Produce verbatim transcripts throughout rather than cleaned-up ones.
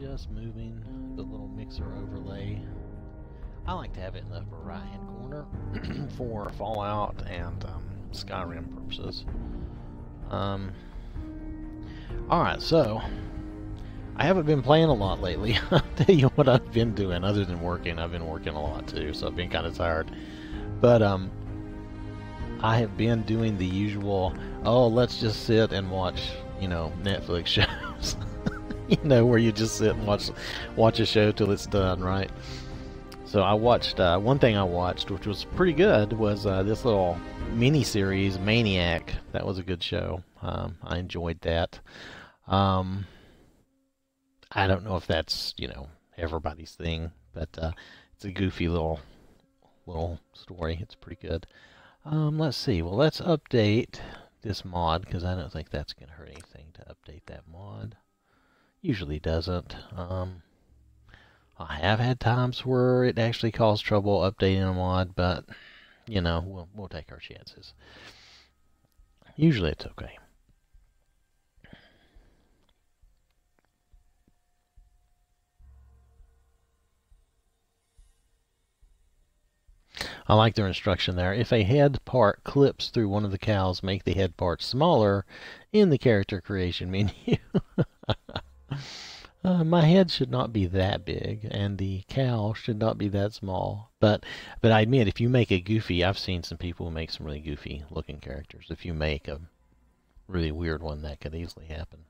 Just moving the little mixer overlay. I like to have it in the upper right hand corner for Fallout and um, Skyrim purposes. Um, Alright, so I haven't been playing a lot lately. I'll tell you what I've been doing other than working. I've been working a lot too, so I've been kind of tired. But um, I have been doing the usual, oh, let's just sit and watch, you know, Netflix shows. You know, where you just sit and watch watch a show till it's done, right? So I watched, uh, one thing I watched, which was pretty good, was uh, this little mini-series, Maniac. That was a good show. Um, I enjoyed that. Um, I don't know if that's, you know, everybody's thing, but uh, it's a goofy little, little story. It's pretty good. Um, let's see. Well, let's update this mod, because I don't think that's going to hurt anything to update that mod. Usually doesn't. Um, I have had times where it actually caused trouble updating a mod, but you know, we'll we'll take our chances. Usually it's okay. I like their instruction there. If a head part clips through one of the cows, make the head part smaller in the character creation menu. Uh, my head should not be that big, and the cow should not be that small. But, but I admit, if you make a goofy, I've seen some people make some really goofy-looking characters. If you make a really weird one, that could easily happen.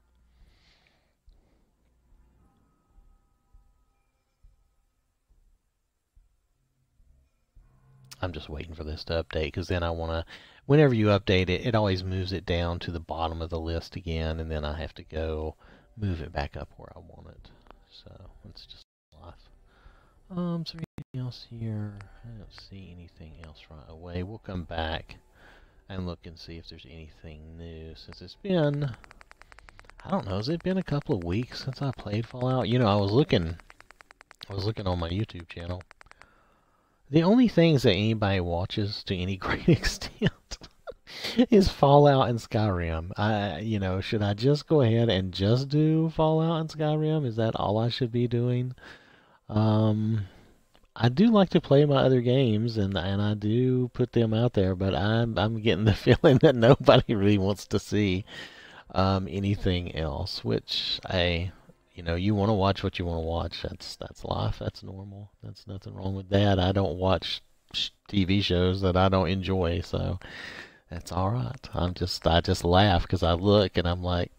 I'm just waiting for this to update, because then I want to... Whenever you update it, it always moves it down to the bottom of the list again, and then I have to go... move it back up where I want it. So it's just life. Um, is there anything else here? I don't see anything else right away. We'll come back and look and see if there's anything new since it's been, I don't know, has it been a couple of weeks since I played Fallout? You know, I was looking, I was looking on my YouTube channel. The only things that anybody watches to any great extent is Fallout and Skyrim. I, you know, should I just go ahead and just do Fallout and Skyrim? Is that all I should be doing? Um, I do like to play my other games, and and I do put them out there, but I'm I'm getting the feeling that nobody really wants to see um, anything else. Which I, you know, you want to watch what you want to watch. That's that's life. That's normal. That's nothing wrong with that. I don't watch T V shows that I don't enjoy, so. That's all right. I'm just, I just laugh because I look and I'm like,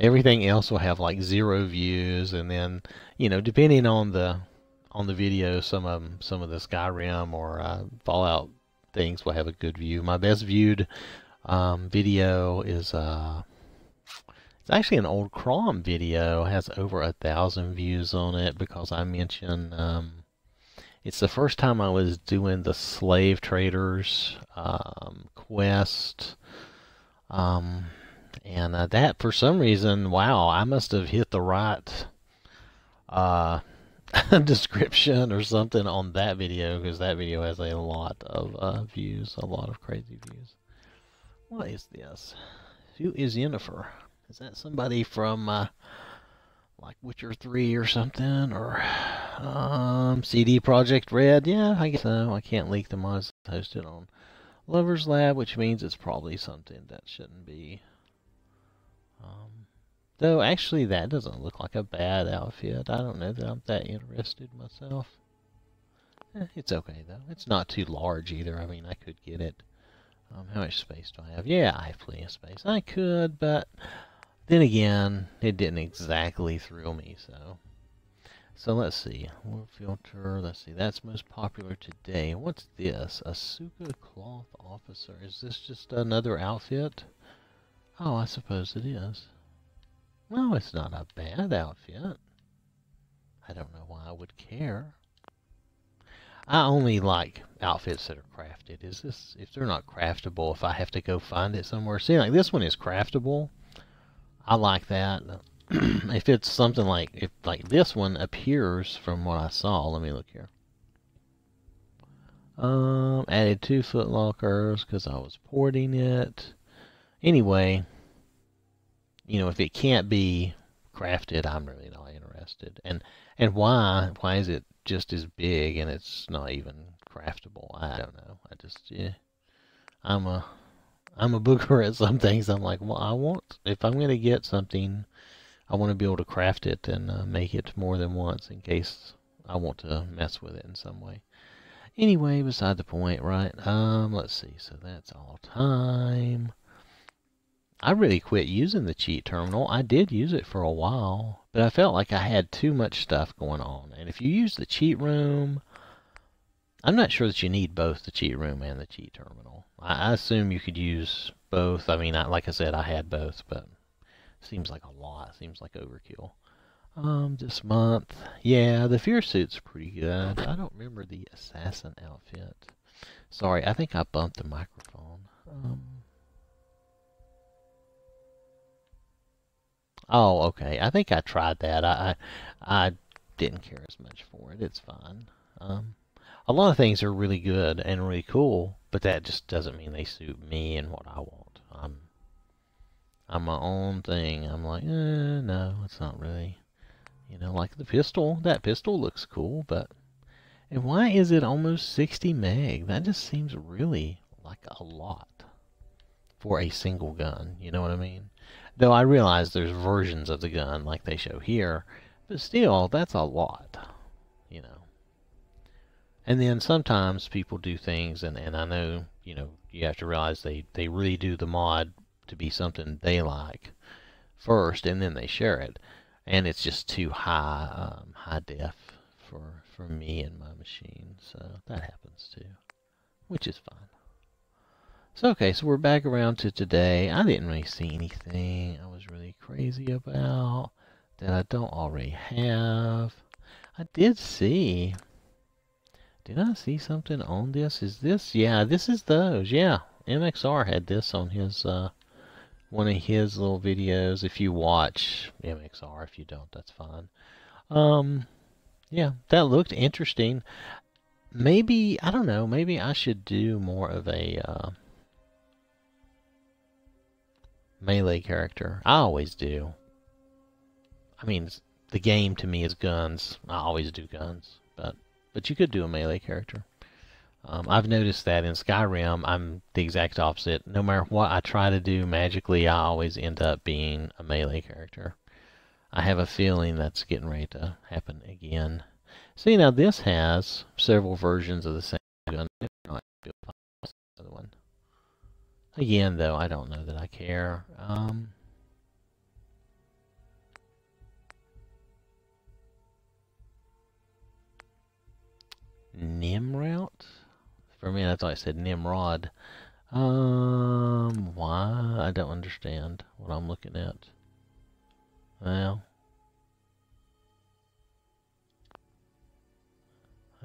everything else will have like zero views, and then, you know, depending on the on the video, some of them, some of the Skyrim or uh, Fallout things will have a good view. My best viewed um, video is uh, it's actually an old Crom video. It has over a thousand views on it because I mentioned. Um, It's the first time I was doing the slave traders um, quest, um, and uh, that for some reason, wow, I must have hit the right uh, description or something on that video, because that video has a lot of uh, views, a lot of crazy views. What is this? Who is Yennefer? Is that somebody from uh, like Witcher three or something, or... Um, C D Projekt Red, yeah, I guess so. I can't leak the mods hosted on Lover's Lab, which means it's probably something that shouldn't be. Um, though, actually, that doesn't look like a bad outfit. I don't know that I'm that interested myself. Eh, it's okay, though. It's not too large, either. I mean, I could get it. Um, how much space do I have? Yeah, I have plenty of space. I could, but then again, it didn't exactly thrill me, so... So let's see, we'll filter, let's see, that's most popular today. What's this? A Asuka Cloth Officer. Is this just another outfit? Oh, I suppose it is. No, it's not a bad outfit. I don't know why I would care. I only like outfits that are crafted. Is this, if they're not craftable, if I have to go find it somewhere. See, like this one is craftable. I like that. If it's something like, if like this one appears from what I saw, let me look here. Um, added two foot lockers because I was porting it. Anyway, you know, if it can't be crafted, I'm really not interested. And and why why is it just as big and it's not even craftable? I don't know. I just yeah, I'm a I'm a booger at some things. I'm like, well, I want if I'm gonna get something, I want to be able to craft it and uh, make it more than once in case I want to mess with it in some way. Anyway, beside the point, right? Um, let's see. So that's all time. I really quit using the cheat terminal. I did use it for a while, but I felt like I had too much stuff going on. And if you use the cheat room, I'm not sure that you need both the cheat room and the cheat terminal. I, I assume you could use both. I mean, I, like I said, I had both, but it seems like a lot. It seems like overkill. Um, this month, yeah, the fear suit's pretty good. I don't remember the assassin outfit. Sorry, I think I bumped the microphone. Um, oh, okay. I think I tried that. I, I, I didn't care as much for it. It's fine. Um, a lot of things are really good and really cool, but that just doesn't mean they suit me and what I want. I'm, I'm my own thing. I'm like, eh, no, it's not really. You know, like the pistol. That pistol looks cool, but... And why is it almost sixty meg? That just seems really like a lot for a single gun. You know what I mean? Though I realize there's versions of the gun like they show here. But still, that's a lot. You know. And then sometimes people do things, and, and I know, you know, you have to realize they, they redo the mod to be something they like first, and then they share it. And it's just too high, um, high def for, for me and my machine. So that happens too, which is fine. So, okay, so we're back around to today. I didn't really see anything I was really crazy about that I don't already have. I did see, did I see something on this? Is this, yeah, this is those, yeah. M X R had this on his, uh, one of his little videos. If you watch M X R, if you don't, that's fine. Um, yeah, that looked interesting. Maybe, I don't know, maybe I should do more of a uh, melee character. I always do. I mean, the game to me is guns. I always do guns, but, but you could do a melee character. Um, I've noticed that in Skyrim, I'm the exact opposite. No matter what I try to do magically, I always end up being a melee character. I have a feeling that's getting ready to happen again. See, now this has several versions of the same gun. Again, though, I don't know that I care. Um, Nimrout? For me, I thought it said Nimrod. Um, why? I don't understand what I'm looking at. Well.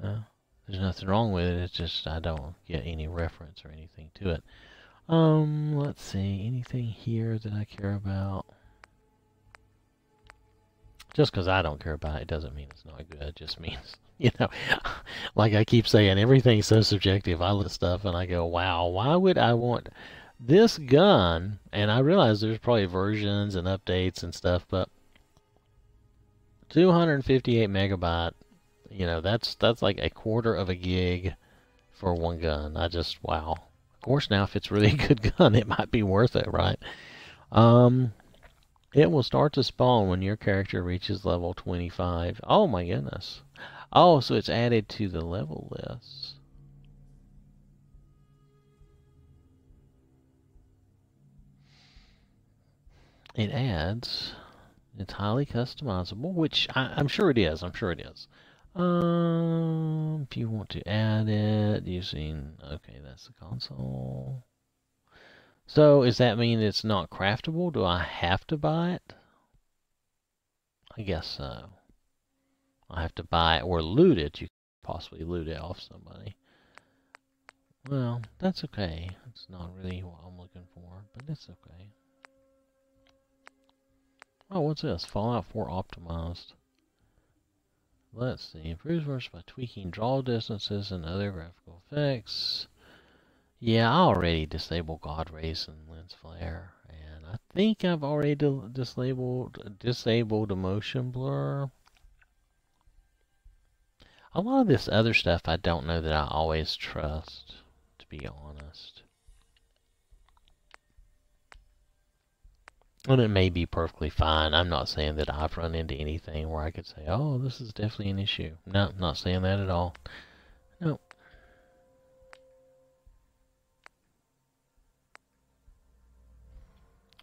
Well, there's nothing wrong with it. It's just I don't get any reference or anything to it. Um, let's see. Anything here that I care about? Just because I don't care about it doesn't mean it's not good. It just means, you know, like I keep saying, everything's so subjective. I look at stuff and I go, wow, why would I want this gun? And I realize there's probably versions and updates and stuff, but two hundred fifty-eight megabyte, you know, that's that's like a quarter of a gig for one gun. I just, wow. Of course, now if it's really a good gun, it might be worth it, right? Um... It will start to spawn when your character reaches level twenty-five. Oh my goodness. Oh, so it's added to the level list. It adds. It's highly customizable, which I, I'm sure it is. I'm sure it is. Um, if you want to add it using... Okay, that's the console. So, does that mean it's not craftable? Do I have to buy it? I guess so. I have to buy it or loot it. You could possibly loot it off somebody. Well, that's okay. It's not really what I'm looking for, but it's okay. Oh, what's this? Fallout four optimized. Let's see. Improves versus by tweaking draw distances and other graphical effects. Yeah, I already disabled God Rays and Lens Flare, and I think I've already disabled disabled the motion blur. A lot of this other stuff I don't know that I always trust, to be honest. And it may be perfectly fine. I'm not saying that I've run into anything where I could say, oh, this is definitely an issue. No, I'm not saying that at all. No.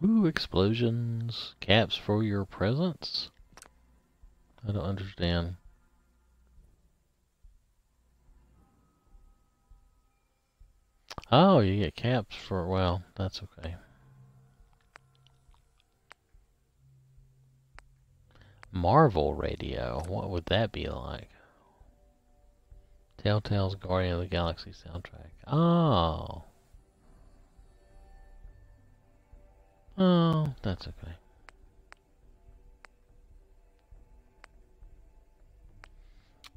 Ooh, explosions. Caps for your presence? I don't understand. Oh, you get caps for, well, that's okay. Marvel radio, what would that be like? Telltale's Guardian of the Galaxy soundtrack. Oh. Oh, that's okay.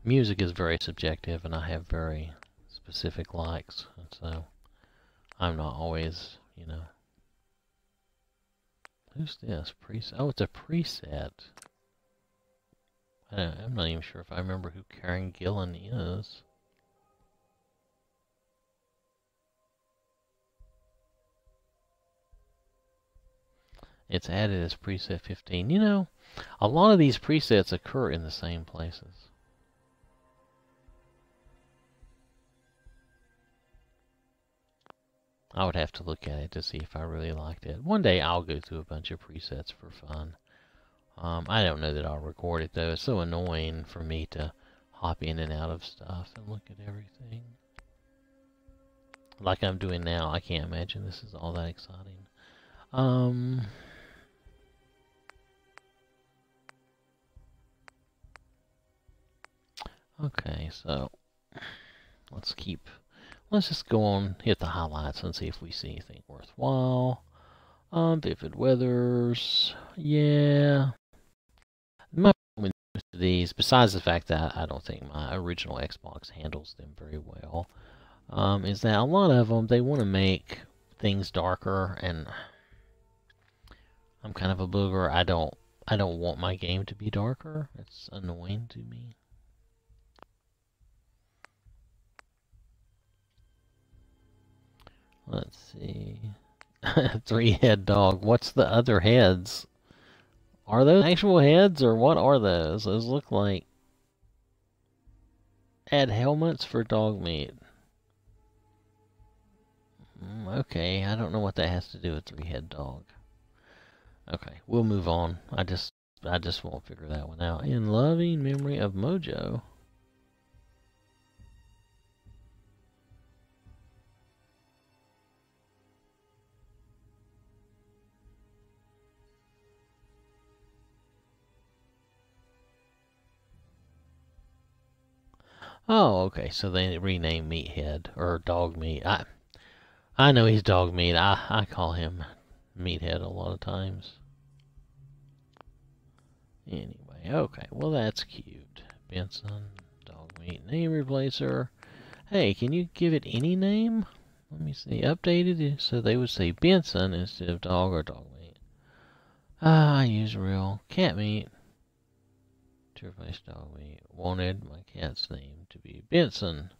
Music is very subjective, and I have very specific likes, and so I'm not always, you know. Who's this? Preset? Oh, it's a preset. I don't, I'm not even sure if I remember who Karen Gillan is. It's added as preset fifteen. You know, a lot of these presets occur in the same places. I would have to look at it to see if I really liked it. One day I'll go through a bunch of presets for fun. Um, I don't know that I'll record it, though. It's so annoying for me to hop in and out of stuff and look at everything. Like I'm doing now, I can't imagine this is all that exciting. Um... Okay, so let's keep... Let's just go on, hit the highlights, and see if we see anything worthwhile. Um, Vivid Weathers, yeah. My problem with these, besides the fact that I don't think my original Xbox handles them very well, um, is that a lot of them, they want to make things darker, and I'm kind of a booger. I don't, I don't want my game to be darker. It's annoying to me. Let's see. Three-head dog. What's the other heads? Are those actual heads, or what are those? Those look like... Add helmets for dog meat. Mm, okay, I don't know what that has to do with three-head dog. Okay, we'll move on. I just, I just won't figure that one out. In loving memory of Mojo... Oh, okay, so they renamed Meathead, or Dog Meat. I I know he's Dog Meat. I, I call him Meathead a lot of times. Anyway, okay, well that's cute. Benson, Dog Meat, name replacer. Hey, can you give it any name? Let me see, updated, so they would say Benson instead of Dog or Dog Meat. Ah, I use real cat meat. Face dog meat. Wanted my cat's name to be Benson.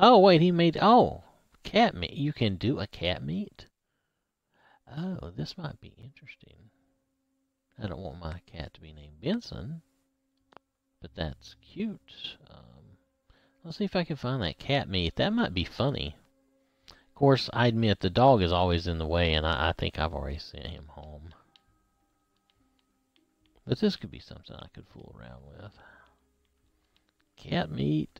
Oh wait, he made oh cat meat. You can do a cat meat. Oh, this might be interesting. I don't want my cat to be named Benson, but that's cute. Um, let's see if I can find that cat meat. That might be funny. Of course, I admit the dog is always in the way, and I, I think I've already sent him home. But this could be something I could fool around with. Cat meat.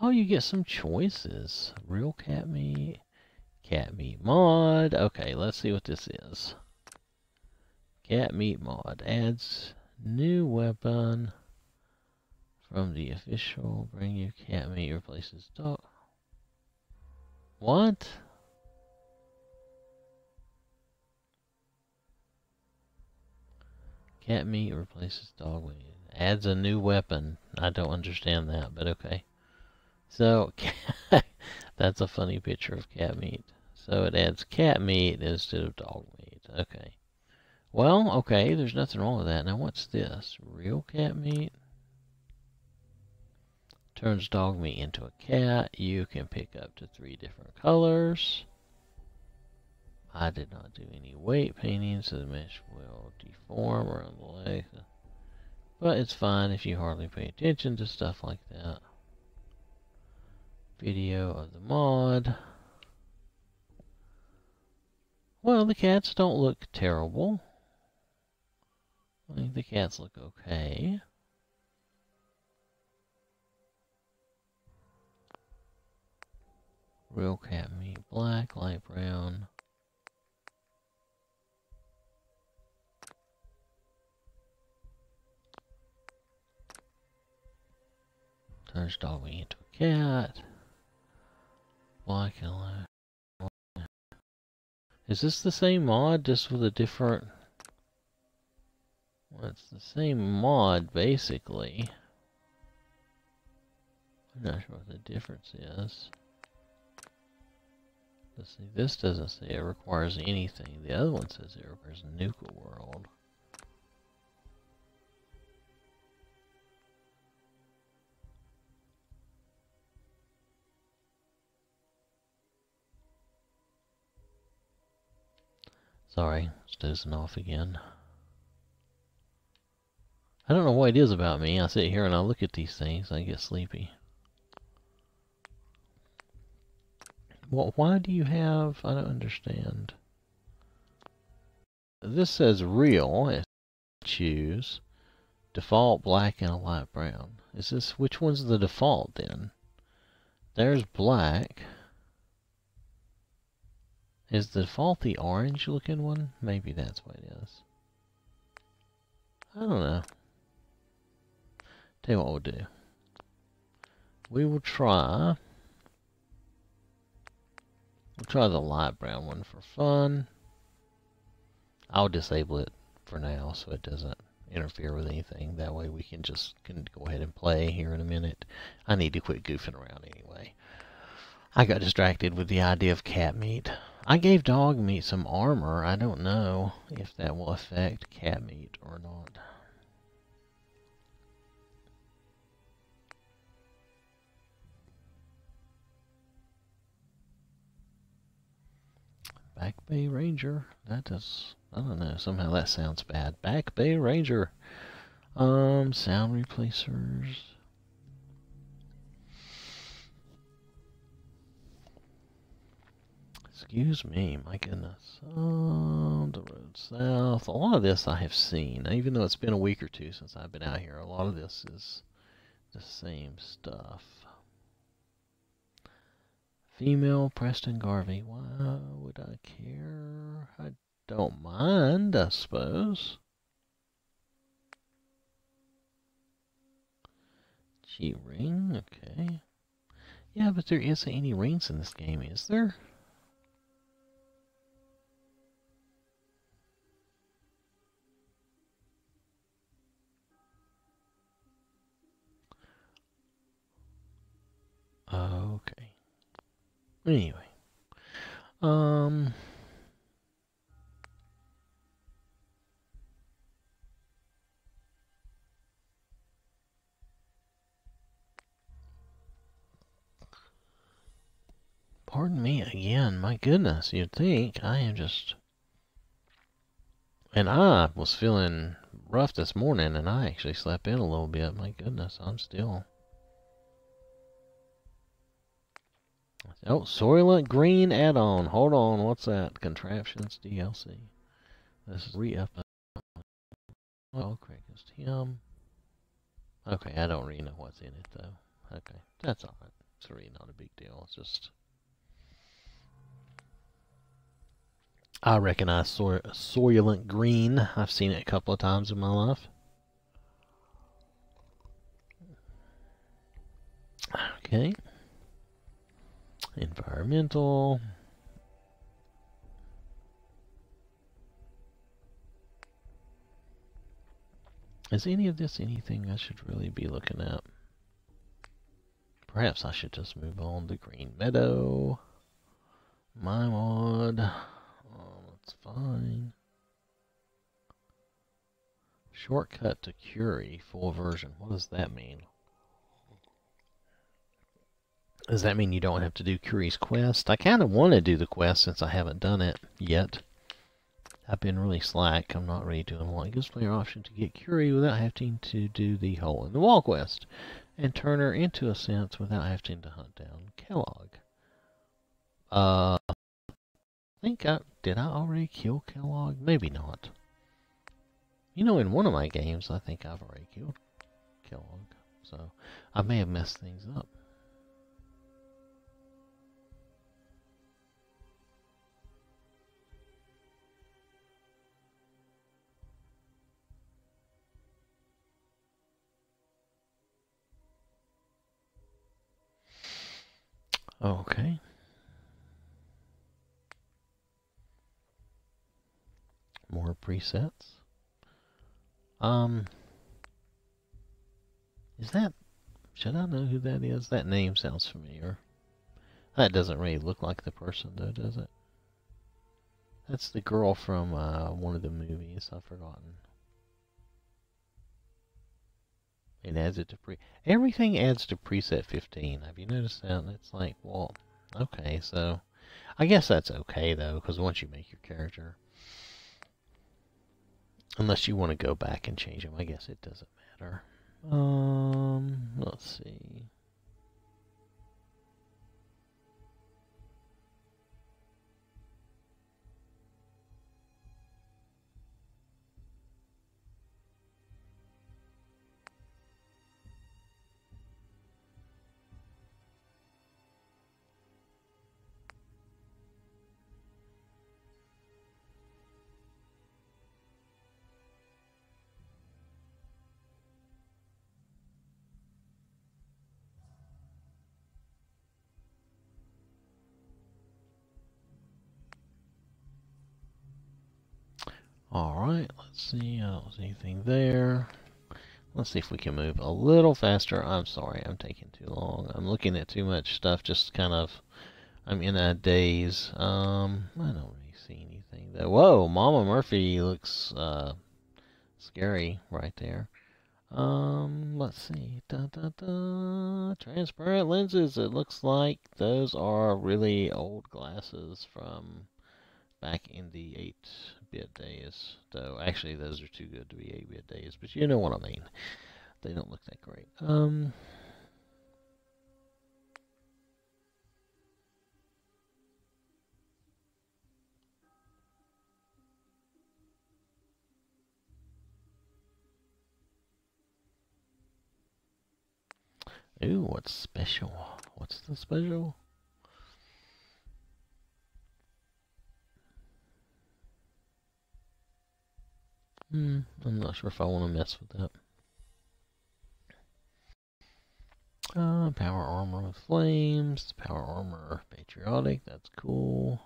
Oh, you get some choices. Real cat meat. Cat meat mod. Okay, let's see what this is. Cat meat mod. Adds new weapon from the official. Bring you cat meat. Replaces dog. What? Cat meat replaces dog meat. Adds a new weapon. I don't understand that, but okay. So that's a funny picture of cat meat. So it adds cat meat instead of dog meat. Okay. Well, okay, there's nothing wrong with that. Now what's this? Real cat meat? Turns dog meat into a cat. You can pick up to three different colors. I did not do any weight painting, so the mesh will deform around the leg. But it's fine if you hardly pay attention to stuff like that. Video of the mod. Well, the cats don't look terrible. I think the cats look okay. Real cat meat, black, light brown. Turns dog meat into a cat. Black and light. Is this the same mod, just with a different... Well, it's the same mod, basically. I'm not sure what the difference is. Let's see, this doesn't say it requires anything. The other one says it requires Nuka World. Sorry, it's dozing off again. I don't know what it is about me. I sit here and I look at these things, I get sleepy. Well, why do you have... I don't understand. This says real. It says choose. Default black and a light brown. Is this... Which one's the default then? There's black. Is the default the orange looking one? Maybe that's what it is. I don't know. Tell you what we'll do. We will try. We'll try the light brown one for fun. I'll disable it for now so it doesn't interfere with anything. That way we can just can go ahead and play here in a minute. I need to quit goofing around anyway. I got distracted with the idea of cat meat. I gave dog meat some armor. I don't know if that will affect cat meat or not. Back Bay Ranger. That does... I don't know. Somehow that sounds bad. Back Bay Ranger. Um, sound replacers. Excuse me, my goodness. Um, the road south. A lot of this I have seen, even though it's been a week or two since I've been out here. A lot of this is the same stuff. Female Preston Garvey. Why would I care? I don't mind, I suppose. G-ring, okay. Yeah, but there isn't any rings in this game, is there? Okay. Anyway. Um. Pardon me again. My goodness, you'd think I am just... And I was feeling rough this morning, and I actually slept in a little bit. My goodness, I'm still... Oh, Soylent Green add-on. Hold on, what's that? Contraptions D L C. Let's re-up. Well, Craig is him. Okay, I don't really know what's in it, though. Okay, that's alright. It's really not a big deal. It's just... I recognize Soy Soylent Green. I've seen it a couple of times in my life. Okay. Environmental. Is any of this anything I should really be looking at? Perhaps I should just move on to Green Meadow. My mod. Oh, that's fine. Shortcut to Curie, full version. What does that mean? Does that mean you don't have to do Curie's quest? I kind of want to do the quest since I haven't done it yet. I've been really slack. I'm not ready to unlock this player option to get Curie without having to do the hole in the wall quest, and turn her into a sense without having to hunt down Kellogg. Uh, I think I did. I already kill Kellogg? Maybe not. You know, in one of my games, I think I've already killed Kellogg, so I may have messed things up. Okay. More presets. Um, is that, should I know who that is? That name sounds familiar. That doesn't really look like the person though, does it? That's the girl from uh, one of the movies. I've forgotten. It adds it to pre. Everything adds to preset fifteen. Have you noticed that? It's like, well, okay, so I guess that's okay though, because once you make your character, unless you want to go back and change them, I guess it doesn't matter. Um, let's see. Alright, let's see, I don't see anything there. Let's see if we can move a little faster. I'm sorry, I'm taking too long. I'm looking at too much stuff, just kind of, I'm in a daze. Um, I don't really see anything there. Whoa, Mama Murphy looks uh, scary right there. Um, let's see, da, da, da. Transparent lenses. It looks like those are really old glasses from back in the eight bit days, though. Actually, those are too good to be eight bit days, but you know what I mean. They don't look that great. Um, ooh, what's special? What's the special? Hmm, I'm not sure if I want to mess with that. Uh, power armor with flames, power armor patriotic, that's cool.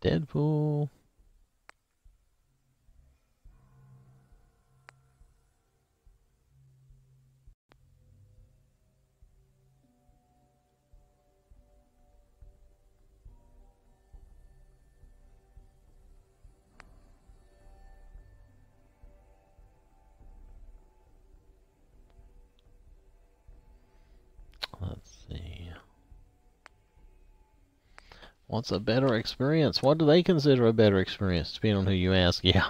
Deadpool. What's a better experience? What do they consider a better experience? Depending on who you ask, yeah.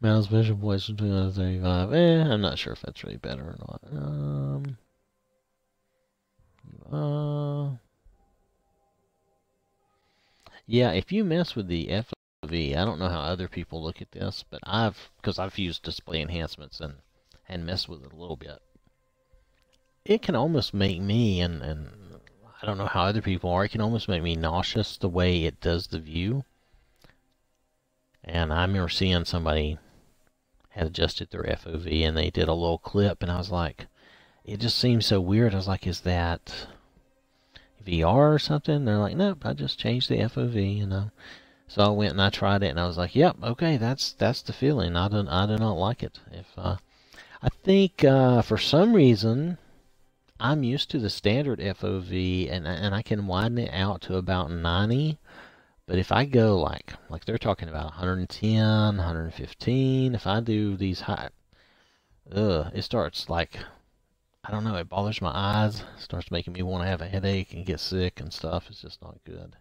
Mountain Special Boys from two thousand thirty-five. Eh, I'm not sure if that's really better or not. Um, uh, yeah, if you mess with the F O V, I don't know how other people look at this, but I've, because I've used display enhancements and, and messed with it a little bit. It can almost make me, and, and I don't know how other people are, it can almost make me nauseous the way it does the view. And I remember seeing somebody had adjusted their F O V, and they did a little clip, and I was like, it just seems so weird. I was like, is that V R or something? And they're like, nope, I just changed the F O V, you know. So I went and I tried it, and I was like, yep, okay, that's that's the feeling. I do, I do not like it. If uh, I think uh, for some reason, I'm used to the standard F O V, and, and I can widen it out to about ninety. But if I go like, like they're talking about one ten, one fifteen, if I do these high, ugh, it starts like, I don't know, it bothers my eyes. It starts making me want to have a headache and get sick and stuff. It's just not good.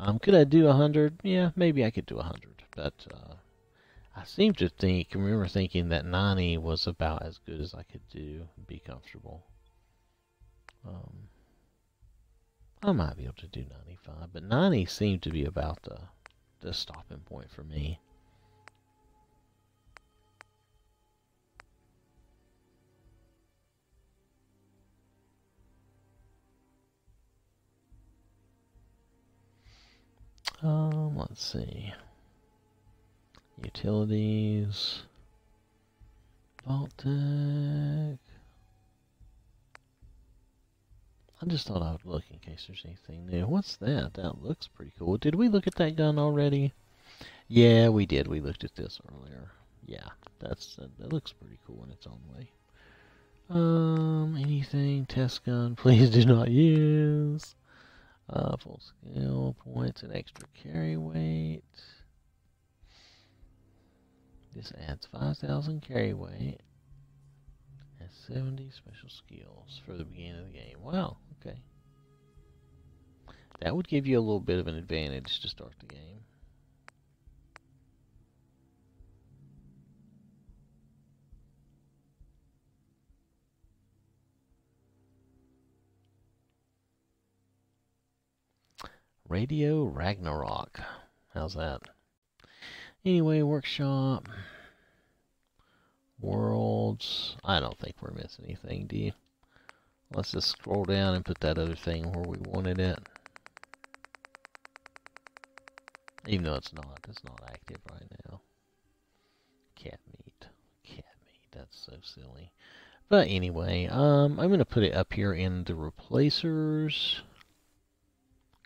Um, could I do one hundred? Yeah, maybe I could do one hundred. But uh, I seem to think, remember thinking that ninety was about as good as I could do and be comfortable. Um, I might be able to do ninety-five, but ninety seemed to be about the, the stopping point for me. Um, let's see. Utilities. Baltic. I just thought I would look in case there's anything new. What's that? That looks pretty cool. Did we look at that gun already? Yeah, we did. We looked at this earlier. Yeah, that's uh, that looks pretty cool in its own way. Um, anything? Test gun, please do not use. Uh, full skill points and extra carry weight. This adds five thousand carry weight and seventy special skills for the beginning of the game. Wow, okay. That would give you a little bit of an advantage to start the game. Radio Ragnarok. How's that? Anyway, workshop. Worlds. I don't think we're missing anything, do you? Let's just scroll down and put that other thing where we wanted it. Even though it's not. It's not active right now. Cat meat. Cat meat. That's so silly. But anyway, um, I'm going to put it up here in the replacers,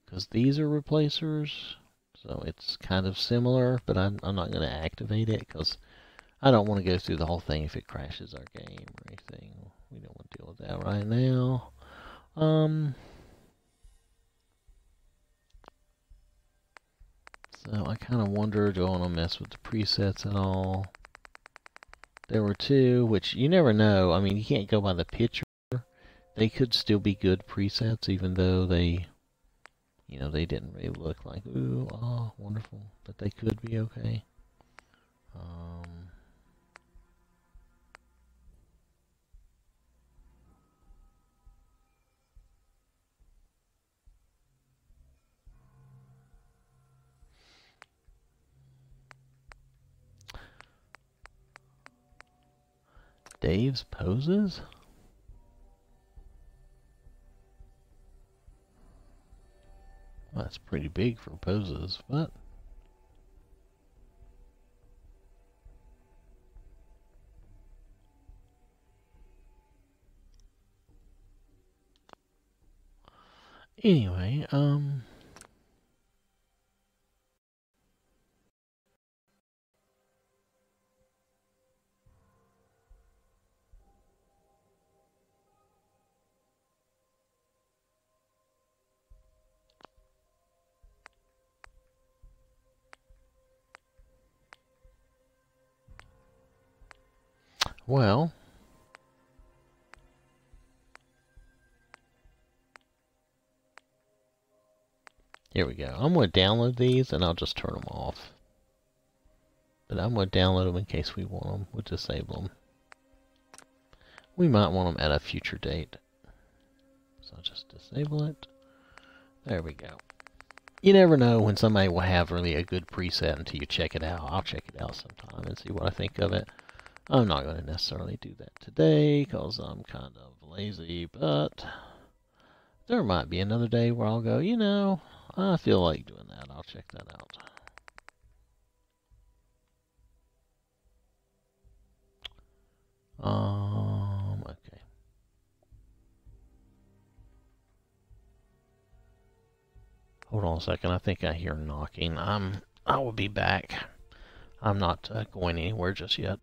because these are replacers, so it's kind of similar, but I'm, I'm not going to activate it because I don't want to go through the whole thing if it crashes our game or anything. We don't want to deal with that right now. Um, so I kind of wonder, do I want to mess with the presets at all? There were two, which you never know. I mean, you can't go by the picture. They could still be good presets, even though they... You know, they didn't really look like, ooh, oh, wonderful. But they could be okay. Um, Dave's poses? Well, that's pretty big for poses, but anyway, um, well, here we go. I'm going to download these and I'll just turn them off. But I'm going to download them in case we want them. We'll disable them. We might want them at a future date. So I'll just disable it. There we go. You never know when somebody will have really a good preset until you check it out. I'll check it out sometime and see what I think of it. I'm not going to necessarily do that today because I'm kind of lazy, but there might be another day where I'll go, you know, I feel like doing that. I'll check that out. Hold on a second. I think I hear knocking. I'm, I will be back. I'm not uh, going anywhere just yet.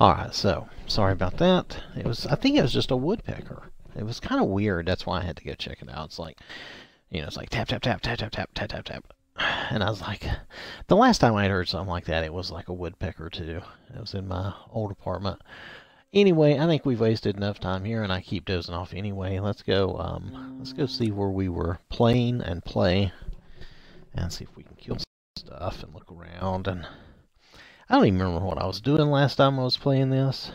Alright, so, sorry about that. It was, I think it was just a woodpecker. It was kind of weird, that's why I had to go check it out. It's like, you know, it's like tap, tap, tap, tap, tap, tap, tap, tap, tap. And I was like, the last time I heard something like that, it was like a woodpecker too. It was in my old apartment. Anyway, I think we've wasted enough time here, and I keep dozing off anyway. Let's go, um, let's go see where we were playing and play. And see if we can kill some stuff and look around and... I don't even remember what I was doing last time I was playing this.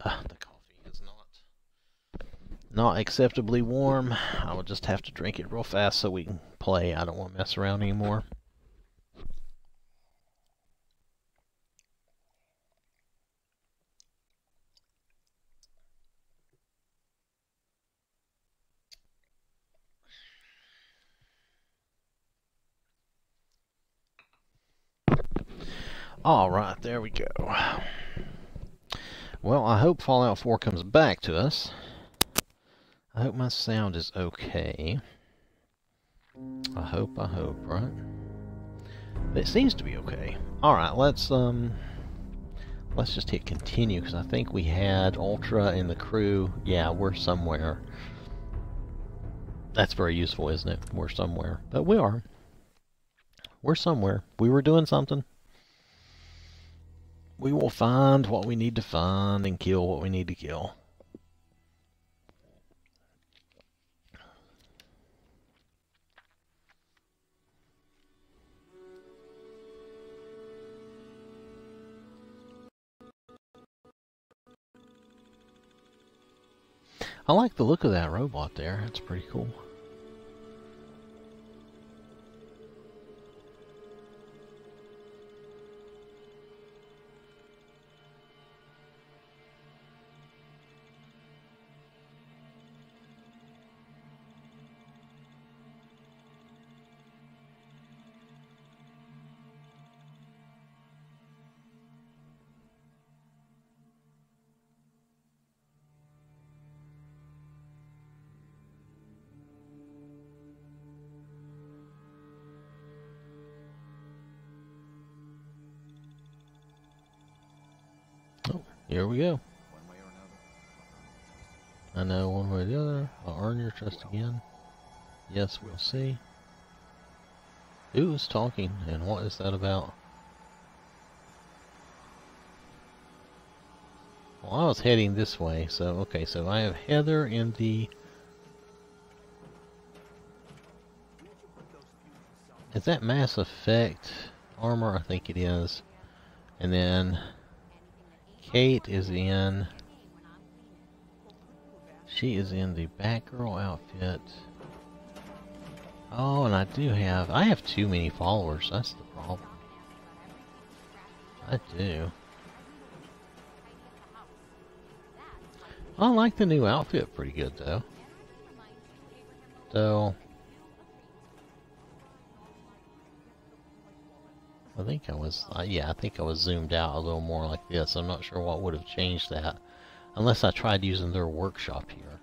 Uh, the coffee is not not acceptably warm. I would just have to drink it real fast so we can play. I don't want to mess around anymore. Alright, there we go. Well, I hope Fallout four comes back to us. I hope my sound is okay. I hope, I hope, right? But it seems to be okay. Alright, let's, um... let's just hit continue, because I think we had Ultra and the crew. Yeah, we're somewhere. That's very useful, isn't it? We're somewhere. But we are. We're somewhere. We were doing something. We will find what we need to find and kill what we need to kill. I like the look of that robot there. That's pretty cool. Here we go. I know one way or the other. I'll earn your trust again. Yes, we'll see. Who is talking and what is that about? Well, I was heading this way, so okay, so I have Heather in the... Is that Mass Effect armor? I think it is. And then... Kate is in, she is in the Batgirl outfit. Oh, and I do have, I have too many followers, that's the problem. I do. I like the new outfit pretty good though. So, I think I was, uh, yeah, I think I was zoomed out a little more like this. I'm not sure what would have changed that, unless I tried using their workshop here.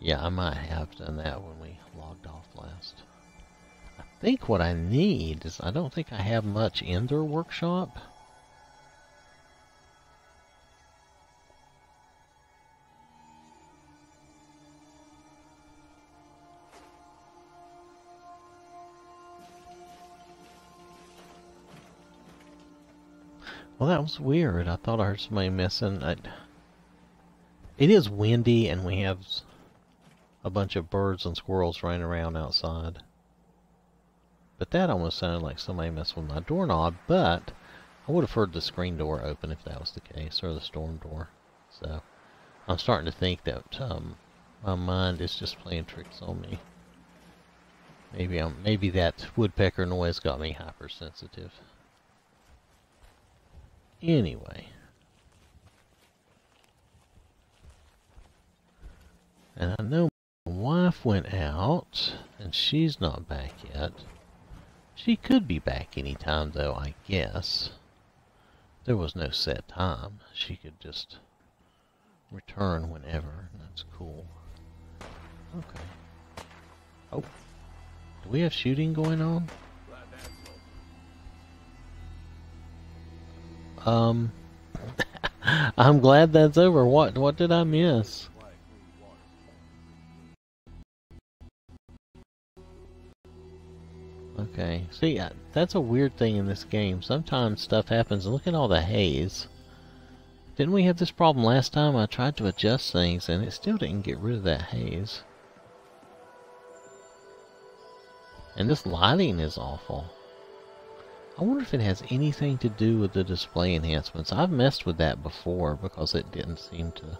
Yeah, I might have done that when we logged off last. I think what I need is, I don't think I have much in their workshop. Well, that was weird. I thought I heard somebody missing. I... It is windy, and we have a bunch of birds and squirrels running around outside. But that almost sounded like somebody messed with my doorknob, but I would have heard the screen door open if that was the case, or the storm door. So I'm starting to think that um, my mind is just playing tricks on me. Maybe, I'm, maybe that woodpecker noise got me hypersensitive. Anyway, and I know my wife went out, and she's not back yet. She could be back any time, though, I guess. There was no set time. She could just return whenever. That's cool. Okay. Oh, do we have shooting going on? Um, I'm glad that's over. What, what did I miss? Okay, see, I, that's a weird thing in this game. Sometimes stuff happens, and look at all the haze. Didn't we have this problem last time? I tried to adjust things, and it still didn't get rid of that haze. And this lighting is awful. I wonder if it has anything to do with the display enhancements. I've messed with that before because it didn't seem to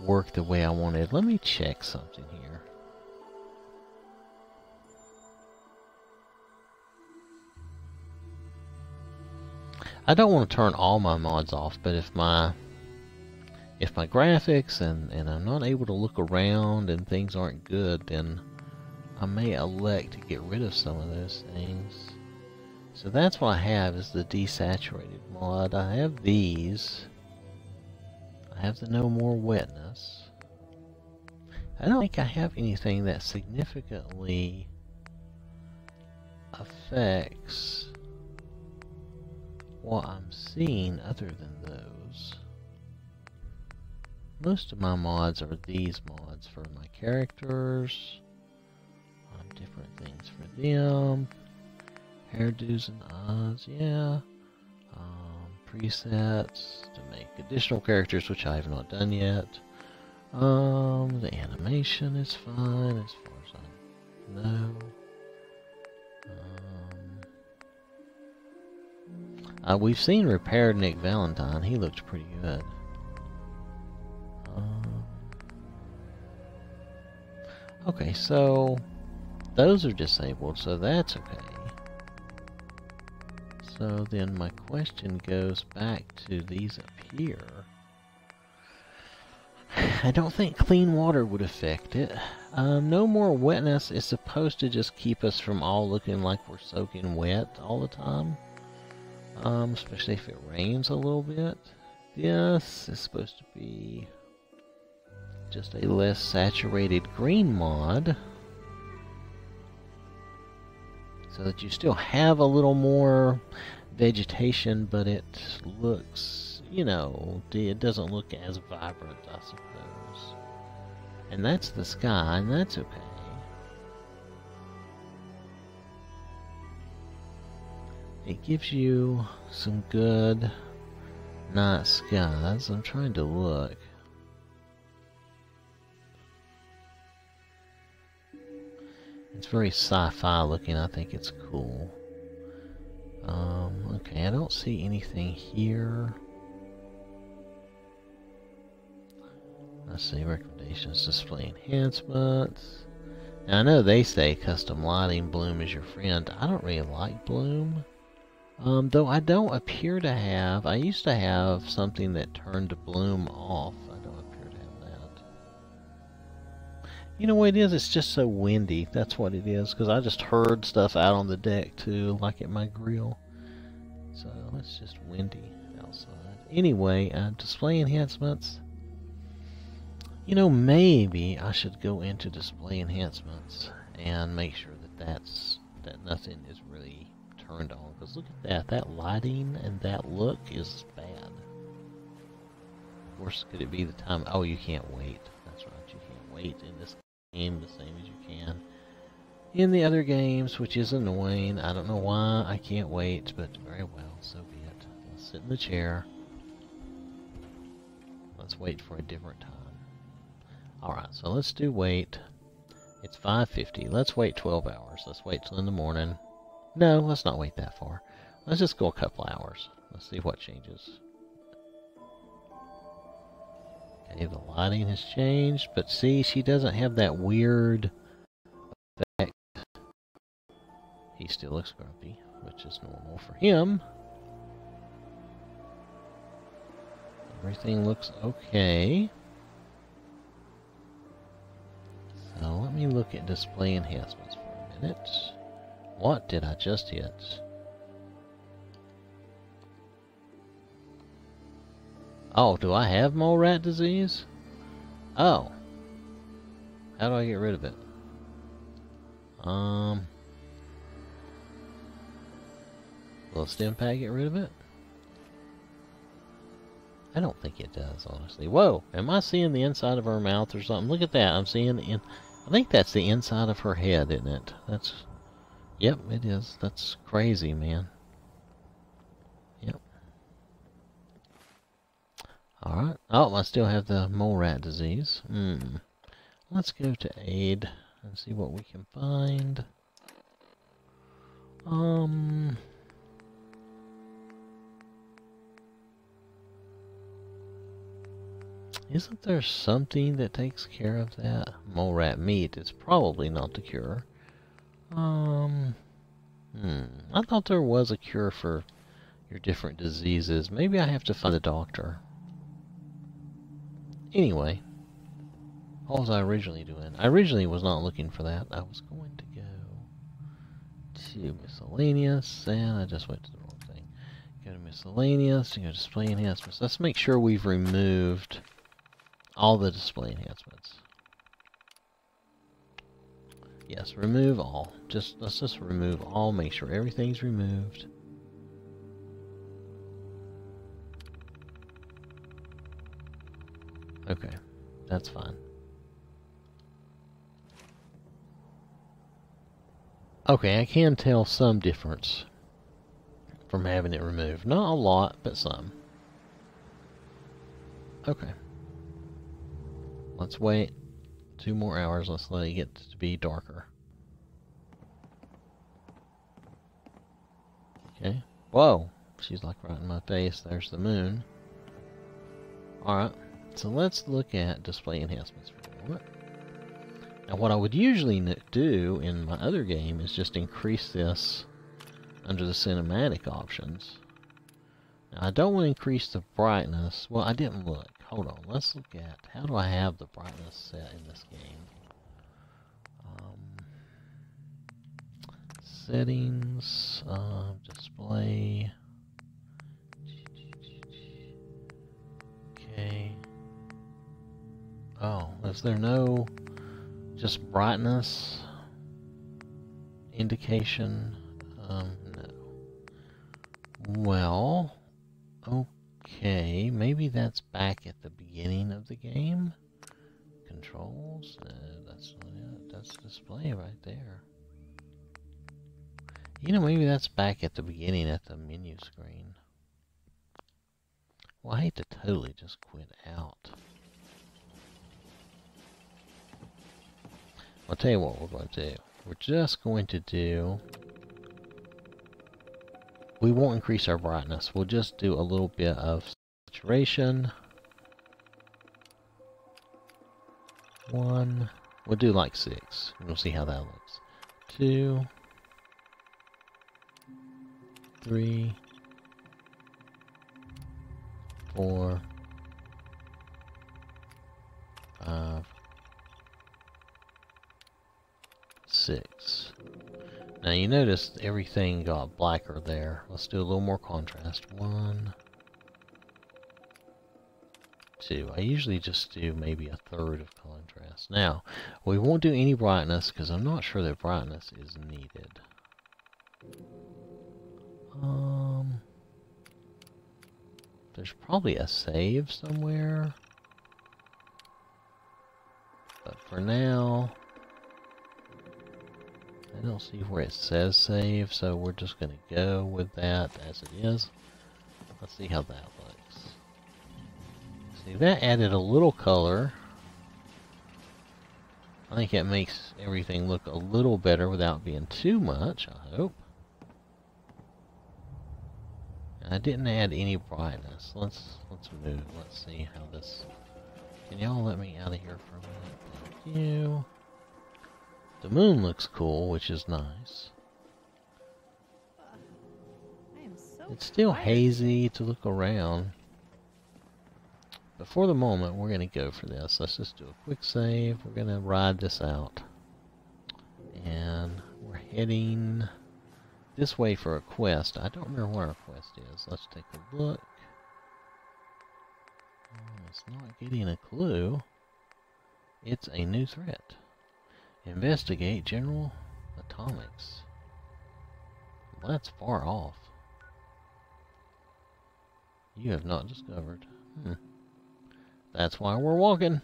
work the way I wanted. Let me check something here. I don't want to turn all my mods off, but if my if my graphics and, and I'm not able to look around and things aren't good, then I may elect to get rid of some of those things. So that's what I have, is the desaturated mod. I have these. I have the no more wetness. I don't think I have anything that significantly affects what I'm seeing other than those. Most of my mods are these mods for my characters. Um, different things for them. Hairdos and eyes, yeah. Um, presets to make additional characters, which I have not done yet. Um, the animation is fine as far as I know. Um, uh, we've seen repaired Nick Valentine. He looked pretty good. Um, okay, so those are disabled, so that's okay. So then my question goes back to these up here. I don't think clean water would affect it. Um, no more wetness is supposed to just keep us from all looking like we're soaking wet all the time. Um, especially if it rains a little bit. This is supposed to be just a less saturated green mod, so that you still have a little more vegetation, but it looks, you know, it doesn't look as vibrant, I suppose. And that's the sky, and that's okay. It gives you some good night skies. I'm trying to look. It's very sci-fi looking. I think it's cool. Um, okay, I don't see anything here. Let's see, recommendations, display enhancements. Now, I know they say custom lighting, bloom is your friend. I don't really like bloom. Um, though I don't appear to have, I used to have something that turned bloom off. I don't appear to have that. You know what it is? It's just so windy. That's what it is. Because I just heard stuff out on the deck, too, like at my grill. So, it's just windy outside. Anyway, uh, display enhancements. You know, maybe I should go into display enhancements and make sure that that's, that nothing is really turned on. Because look at that. That lighting and that look is bad. Of course, could it be the time? Oh, you can't wait. That's right. You can't wait in this game the same as you can in the other games, which is annoying. I don't know why I can't wait, but very well, so be it. Let's sit in the chair. Let's wait for a different time. Alright, so let's do wait. It's five fifty. Let's wait twelve hours. Let's wait till in the morning. No, let's not wait that far. Let's just go a couple hours. Let's see what changes. Okay, the lighting has changed, but see, she doesn't have that weird effect. He still looks grumpy, which is normal for him. Everything looks okay. So let me look at display enhancements for a minute. What did I just hit? Oh, do I have mole rat disease? Oh. How do I get rid of it? Um. Will a stim pad get rid of it? I don't think it does, honestly. Whoa! Am I seeing the inside of her mouth or something? Look at that. I'm seeing the in... I think that's the inside of her head, isn't it? That's... Yep, it is. That's crazy, man. Yep. Alright. Oh, I still have the mole rat disease. Hmm. Let's go to aid and see what we can find. Um... Isn't there something that takes care of that? Mole rat meat is probably not the cure. Um, hmm. I thought there was a cure for your different diseases. Maybe I have to find a doctor. Anyway, what was I originally doing? I originally was not looking for that. I was going to go to miscellaneous, and I just went to the wrong thing. Go to miscellaneous, and go to display enhancements. Let's make sure we've removed all the display enhancements. Yes, remove all. Just let's just remove all. Make sure everything's removed. Okay, that's fine. Okay, I can tell some difference from having it removed. Not a lot, but some. Okay. Let's wait two more hours. Let's let it get to be darker. Okay. Whoa! She's like right in my face. There's the moon. Alright. So let's look at display enhancements for a moment. Now what I would usually do in my other game is just increase this under the cinematic options. Now I don't want to increase the brightness. Well, I didn't look. Hold on, let's look at, how do I have the brightness set in this game? Um, settings, uh, display. Okay. Oh, is there no just brightness indication? Um, no. Well, okay. Okay, maybe that's back at the beginning of the game. Controls, no, that's not it. That's display right there. You know, maybe that's back at the beginning at the menu screen. Well, I hate to totally just quit out. I'll tell you what we're going to do. We're just going to do... We won't increase our brightness. We'll just do a little bit of saturation. One. We'll do like six. We'll see how that looks. Two. Three. Four. Five. six. Now you notice everything got blacker there. Let's do a little more contrast. One, two. I usually just do maybe a third of contrast. Now, we won't do any brightness because I'm not sure that brightness is needed. Um, there's probably a save somewhere. But for now, I don't see where it says save, so we're just going to go with that as it is. Let's see how that looks. See, that added a little color. I think it makes everything look a little better without being too much, I hope. I didn't add any brightness. Let's let's move. Let's see how this... Can y'all let me out of here for a minute? Thank you. The moon looks cool, which is nice. I am so it's still tired. Hazy to look around. But for the moment, we're going to go for this. Let's just do a quick save. We're going to ride this out. And we're heading this way for a quest. I don't remember what our quest is. Let's take a look. Oh, it's not getting a clue. It's a new threat. Investigate General Atomics. Well, that's far off. You have not discovered. Hmm. That's why we're walking.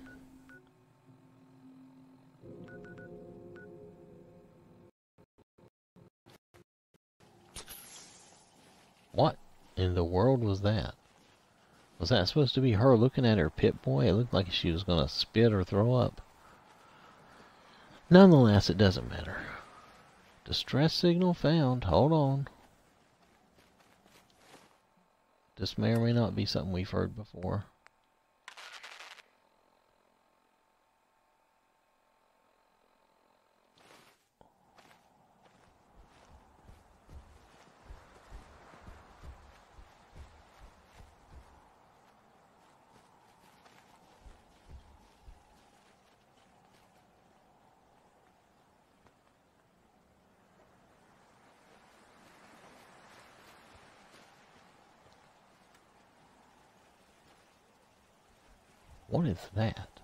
What in the world was that? Was that supposed to be her looking at her pit boy? It looked like she was going to spit or throw up. Nonetheless, it doesn't matter. Distress signal found. Hold on. This may or may not be something we've heard before. What is that?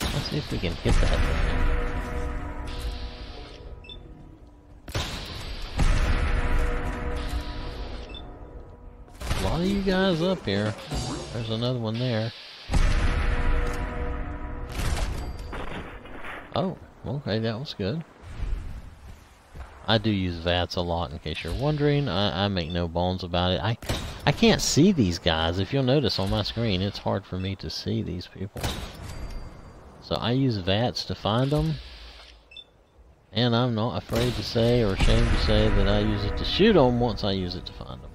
Let's see if we can hit that. You guys up here. There's another one there. Oh, okay, that was good. I do use VATS a lot, in case you're wondering. I, I make no bones about it. I, I can't see these guys. If you'll notice on my screen, it's hard for me to see these people. So I use VATS to find them. And I'm not afraid to say or ashamed to say that I use it to shoot them once I use it to find them.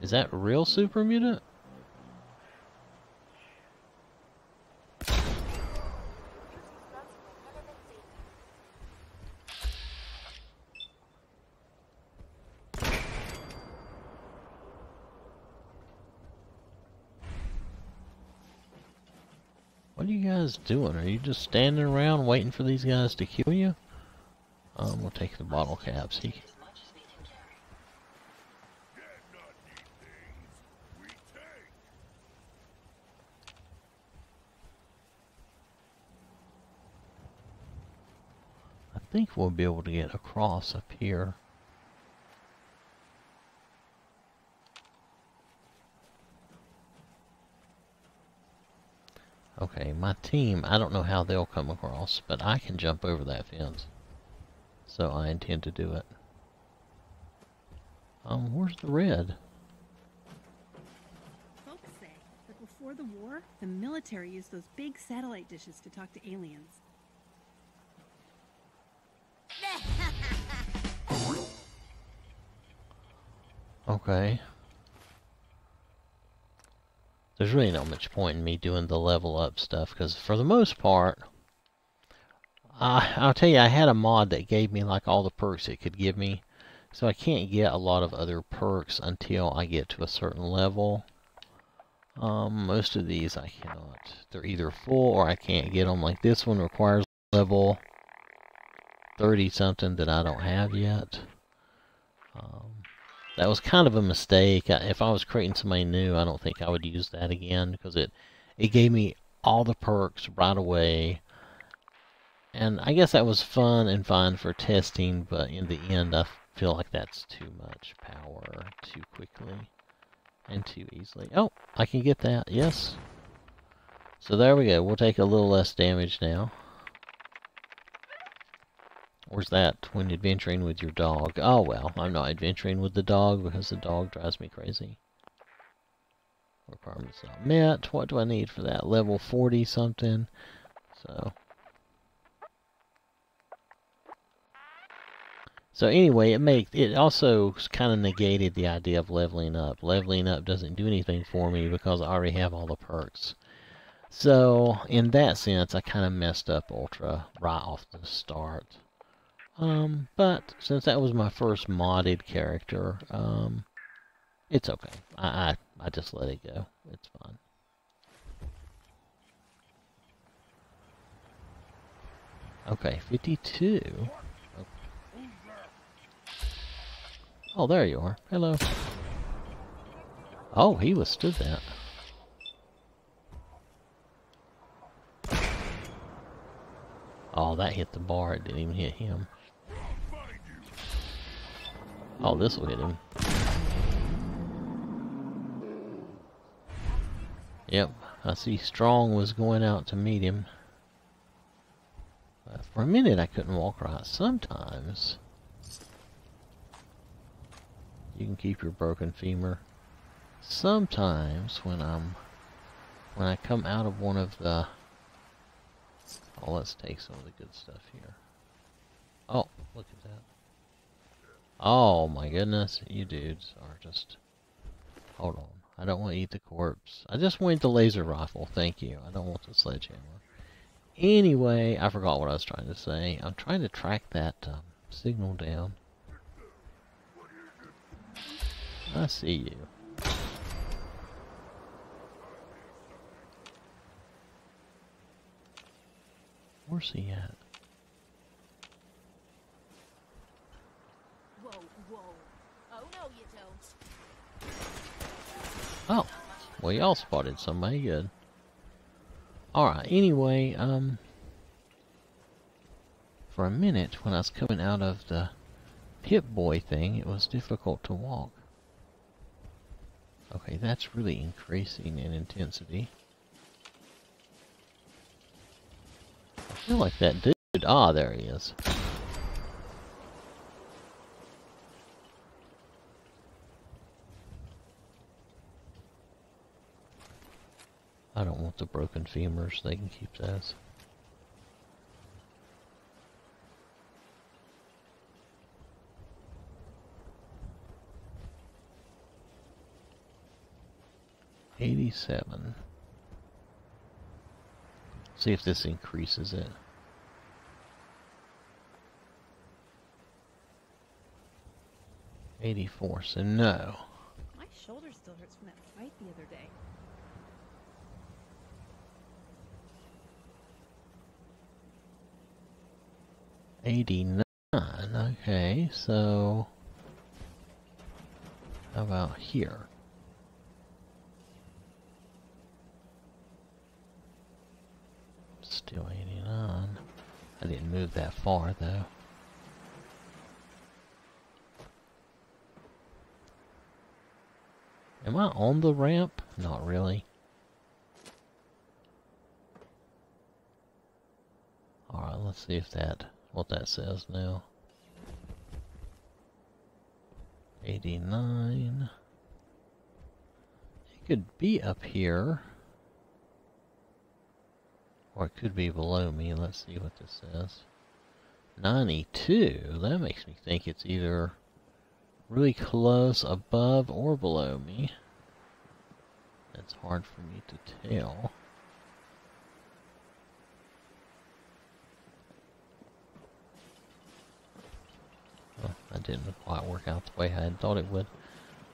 Is that real super mutant? What are you guys doing? Are you just standing around waiting for these guys to kill you? Um, we'll take the bottle caps. He I think we'll be able to get across up here. Okay, my team, I don't know how they'll come across, but I can jump over that fence. So I intend to do it. Um, where's the red? Folks say that before the war, the military used those big satellite dishes to talk to aliens. Okay. There's really not much point in me doing the level up stuff, because for the most part, I, I'll tell you, I had a mod that gave me like all the perks it could give me, so I can't get a lot of other perks until I get to a certain level. Um, most of these I cannot. They're either full or I can't get them. Like this one requires level thirty something that I don't have yet. Um, That was kind of a mistake. I, if I was creating somebody new, I don't think I would use that again, because it, it gave me all the perks right away. And I guess that was fun and fine for testing, but in the end, I feel like that's too much power too quickly and too easily. Oh, I can get that. Yes. So there we go. We'll take a little less damage now. Where's that when adventuring with your dog? Oh, well, I'm not adventuring with the dog because the dog drives me crazy. Requirements not met. What do I need for that? Level forty something. So. So anyway, it make, it also kind of negated the idea of leveling up. Leveling up doesn't do anything for me because I already have all the perks. So in that sense, I kind of messed up Ultra right off the start. Um, but since that was my first modded character, um, it's okay. I, I, I just let it go. It's fine. Okay, fifty-two. Okay. Oh, there you are. Hello. Oh, he withstood that. Oh, that hit the bar. It didn't even hit him. Oh, this will hit him. Yep, I see Strong was going out to meet him. But for a minute, I couldn't walk right. Sometimes you can keep your broken femur. Sometimes when I'm when I come out of one of the, oh, let's take some of the good stuff here. Oh, look at that. Oh my goodness, you dudes are just... Hold on, I don't want to eat the corpse. I just want the laser rifle, thank you. I don't want the sledgehammer. Anyway, I forgot what I was trying to say. I'm trying to track that um, signal down. I see you. Where's he at? Oh, well, y'all spotted somebody good. Alright, anyway, um, for a minute, when I was coming out of the Pip-Boy thing, it was difficult to walk. Okay, that's really increasing in intensity. I feel like that dude, ah, there he is. I don't want the broken femurs, they can keep those. eighty-seven. See if this increases it. eighty-four, so no. My shoulder still hurts from that fight the other day. eighty-nine, okay, so how about here? Still eighty-nine. I didn't move that far though. Am I on the ramp? Not really. Alright, let's see if that... what that says now. eighty-nine. It could be up here. Or it could be below me. Let's see what this says. ninety-two. That makes me think it's either really close above or below me. That's hard for me to tell. Well, that didn't quite work out the way I had thought it would.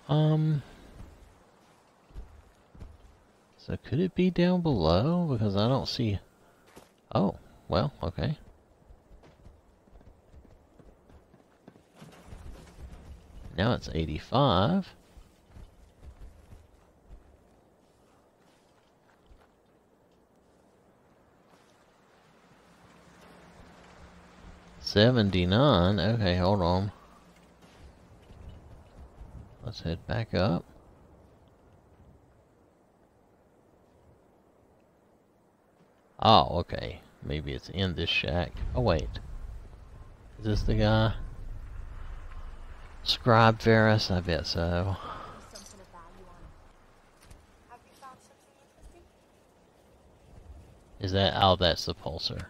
Um, so could it be down below? Because I don't see... Oh, well, okay. Now it's eighty-five. seventy-nine. Okay, hold on. Let's head back up. Oh, okay. Maybe it's in this shack. Oh, wait. Is this the guy? Scribe Varus? I bet so. Is that... Oh, that's the pulsar.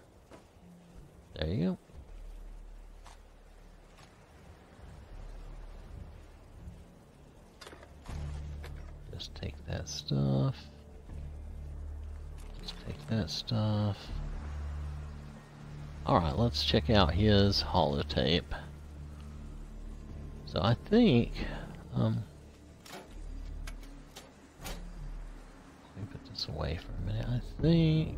There you go. Just take that stuff. Just take that stuff. Alright, let's check out his holotape. So I think, um, let me put this away for a minute. I think,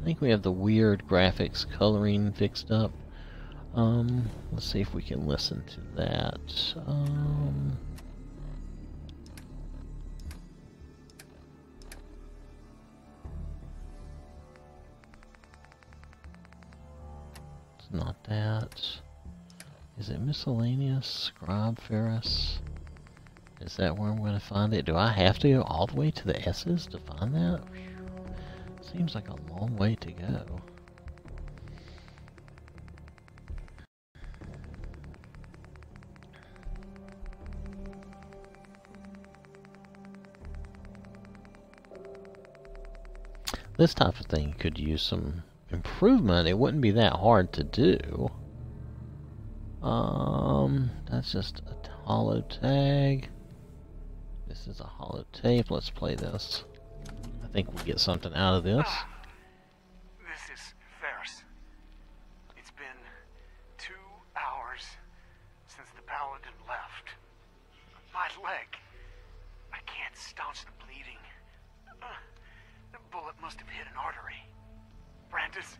I think we have the weird graphics coloring fixed up. Um, let's see if we can listen to that. Um, it's not that. Is it miscellaneous? Scribe Ferris? Is that where I'm going to find it? Do I have to go all the way to the S's to find that? Seems like a long way to go. This type of thing could use some improvement. It wouldn't be that hard to do. Um, that's just a holo tag. This is a holo tape. Let's play this. I think we'll get something out of this. Ah, this is Ferris. It's been two hours since the paladin left. My leg. I can't staunch the bleeding. Uh, the bullet must have hit an artery. Brandis,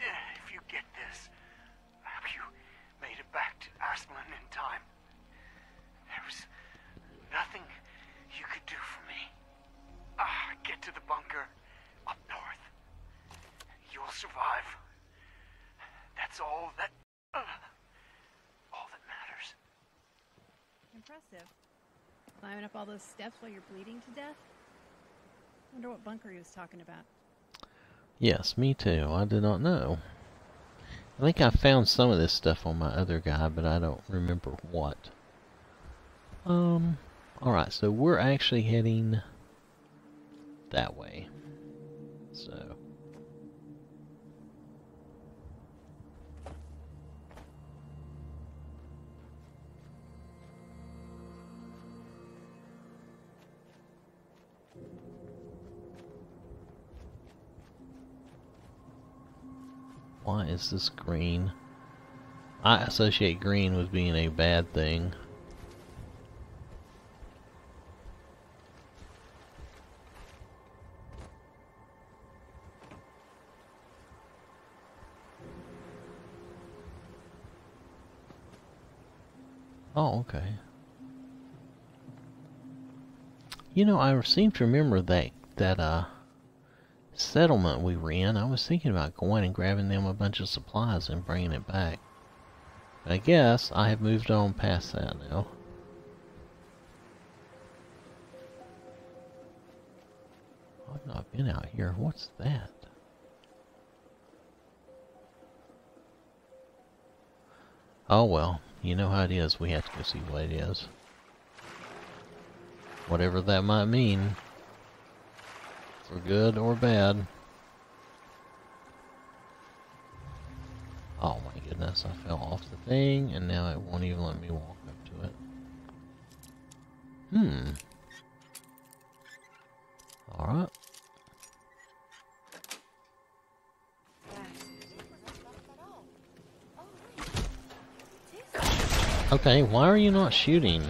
if you get this, you made it back to Aslan in time. There was nothing you could do for me. Ah, get to the bunker up north. You'll survive. That's all that... Uh, all that matters. Impressive. Climbing up all those steps while you're bleeding to death? I wonder what bunker he was talking about. Yes, me too. I did not know. I think I found some of this stuff on my other guy, but I don't remember what. Um, alright, so we're actually heading that way. So. Why is this green? I associate green with being a bad thing. Oh, okay. You know, I seem to remember that, that, uh, settlement we were in. I was thinking about going and grabbing them a bunch of supplies and bringing it back. But I guess I have moved on past that now. I've not been out here. What's that? Oh well, you know how it is. We have to go see what it is. Whatever that might mean. For good or bad. Oh my goodness, I fell off the thing, and now it won't even let me walk up to it. Hmm. Alright. Okay, why are you not shooting?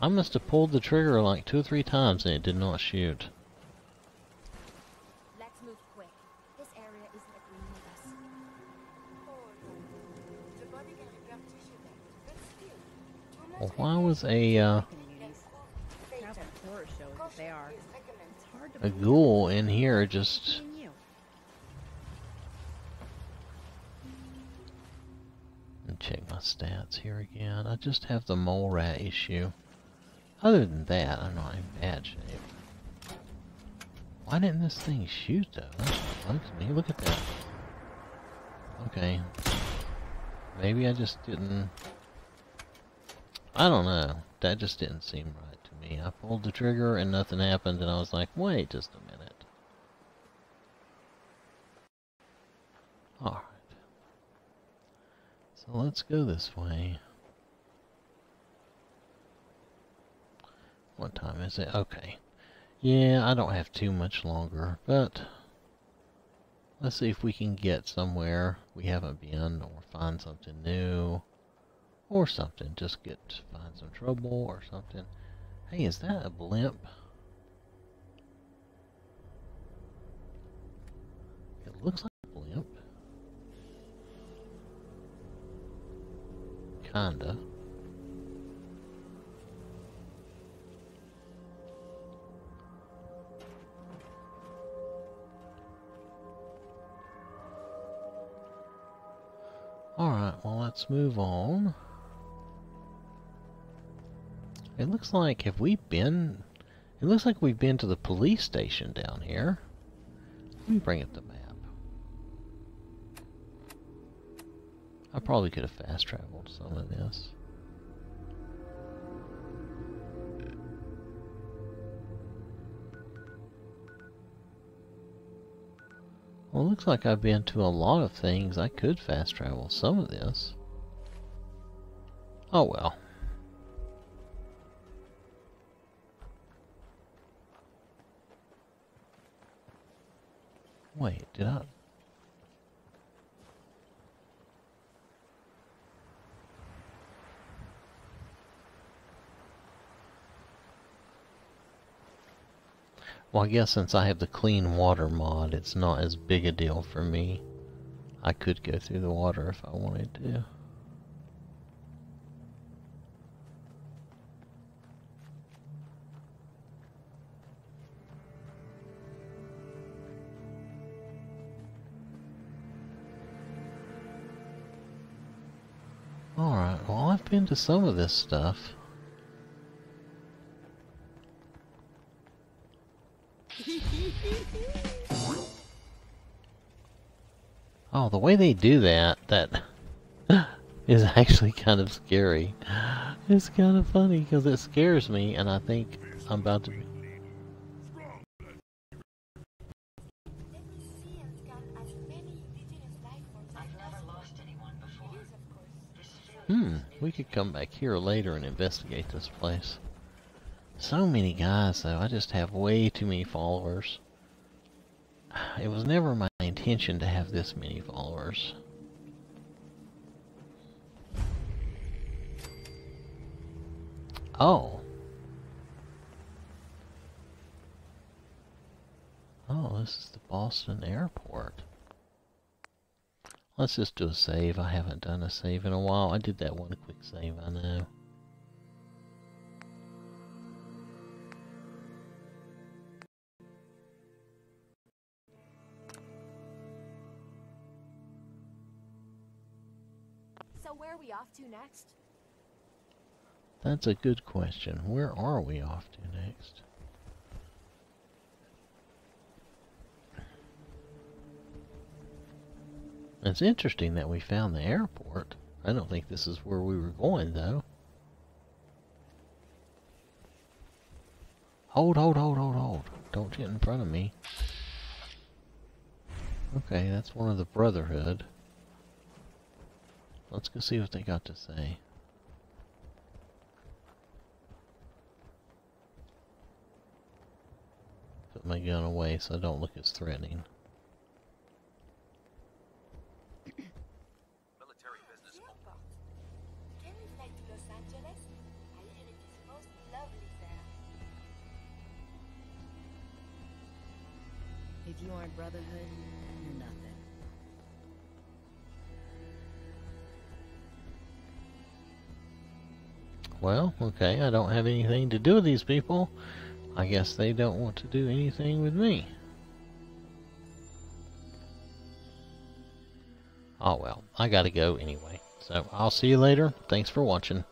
I must have pulled the trigger like two or three times and it did not shoot. Let's move quick. This area isn't agreeing with us. Well, why was a uh, a ghoul in here just? Check my stats here again. I just have the mole rat issue. Other than that, I'm not in bad shape. Why didn't this thing shoot though? That's fun to me. Look at that. Okay. Maybe I just didn't. I don't know. That just didn't seem right to me. I pulled the trigger and nothing happened, and I was like, wait just a minute. Alright. So let's go this way. What time is it? Okay. Yeah, I don't have too much longer, but let's see if we can get somewhere we haven't been or find something new or something. Just get to find some trouble or something. Hey, is that a blimp? It looks like a blimp. Kinda. Alright, well let's move on. It looks like, have we been... It looks like we've been to the police station down here. Let me bring up the map. I probably could have fast traveled some of this. Well, it looks like I've been to a lot of things. I could fast travel some of this. Oh well. Wait, did I... Well, I guess since I have the clean water mod, it's not as big a deal for me. I could go through the water if I wanted to. Alright, well I've been to some of this stuff. Oh, the way they do that, that is actually kind of scary. It's kind of funny because it scares me and I think I'm about to be... Hmm, we could come back here later and investigate this place. So many guys though, I just have way too many followers. It was never my intention to have this many followers. Oh. Oh, this is the Boston airport. Let's just do a save. I haven't done a save in a while. I did that one quick save, I know. Next? That's a good question. Where are we off to next? It's interesting that we found the airport. I don't think this is where we were going though. Hold, hold, hold, hold, hold. Don't get in front of me. Okay, that's one of the Brotherhood. Let's go see what they got to say. Put my gun away so I don't look as threatening. If you aren't Brotherhood, you're nothing. Well, okay, I don't have anything to do with these people. I guess they don't want to do anything with me. Oh well, I gotta go anyway. So I'll see you later. Thanks for watching.